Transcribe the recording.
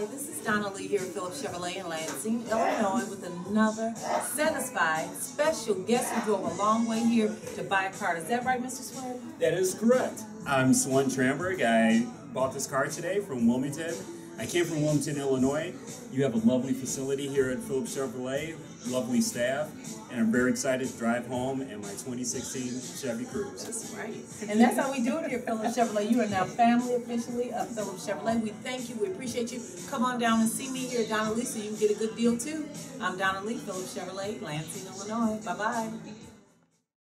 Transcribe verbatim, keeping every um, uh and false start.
Hi, this is Donna Lee here at Phillips Chevrolet in Lansing, Illinois, with another satisfied special guest who drove a long way here to buy a car. Is that right, Mister Swan? That is correct. I'm Swan Tramberg. I bought this car today from Wilmington. I came from Wilmington, Illinois. You have a lovely facility here at Phillips Chevrolet, lovely staff, and I'm very excited to drive home in my twenty sixteen Chevy Cruze. That's right. And that's how we do it here at Phillips Chevrolet. You are now family officially of Phillips Chevrolet. We thank you. We appreciate you. Come on down and see me here at Donna Lee so you can get a good deal too. I'm Donna Lee, Phillips Chevrolet, Lansing, Illinois. Bye-bye.